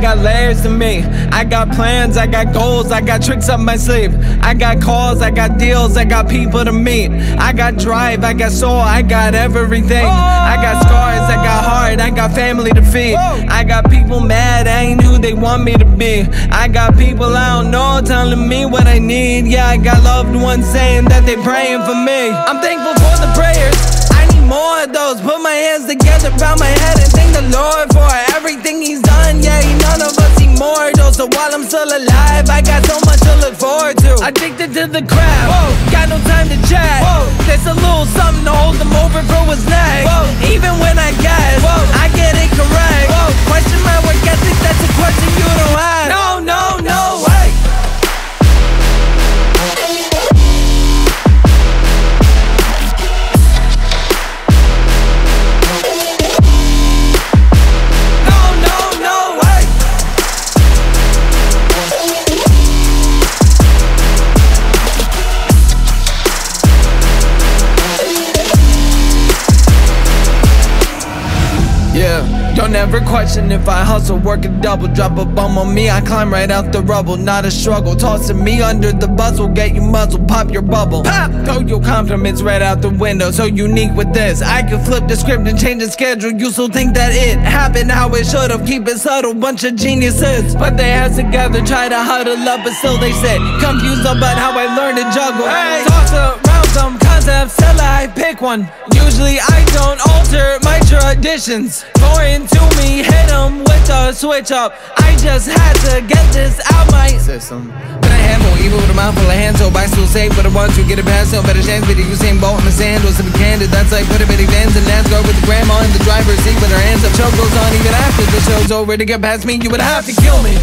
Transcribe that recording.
got layers to me. I got plans, I got goals, I got tricks up my sleeve. I got calls, I got deals, I got people to meet. I got drive, I got soul, I got everything. I got scars, I got heart, I got family to feed. I got people mad, I ain't who they want me to be. I got people I don't know telling me what I need. Yeah, I got loved ones saying that they praying for me. I'm thankful for the prayers, I need more of those. Put my hands together, bow my head and thank the Lord for everything he's done. Yeah, none of us immortal, so while I'm still alive, I got so much to look forward to. Addicted to the crap, got no time to chat. There's a little something to hold them over for what's next. Even when I guess, I get it correct. Question my work ethic, that's a question you don't have. No way. Don't ever question if I hustle, work a double, drop a bomb on me, I climb right out the rubble, not a struggle, tossing me under the bus will get you muzzled, pop your bubble, pop! Throw your compliments right out the window, so unique with this, I can flip the script and change the schedule, you still think that it happened how it should've, keep it subtle, bunch of geniuses, but they had together, try to huddle up, but still they said, confused about how I learned to juggle, hey. Toss around some concepts till I pick one, usually I don't alter my traditions, foreign to me, hit them with a switch up. I just had to get this out my system. But I had more evil with a mouthful of hands, so I still safe. But I want to get it past, no better chance. But you same boat in the sand, or some candid. That's like put a bit of vans and NASCAR with the grandma in the driver's seat with her hands up. Show goes on even after the show's over. To get past me, you would have to kill me.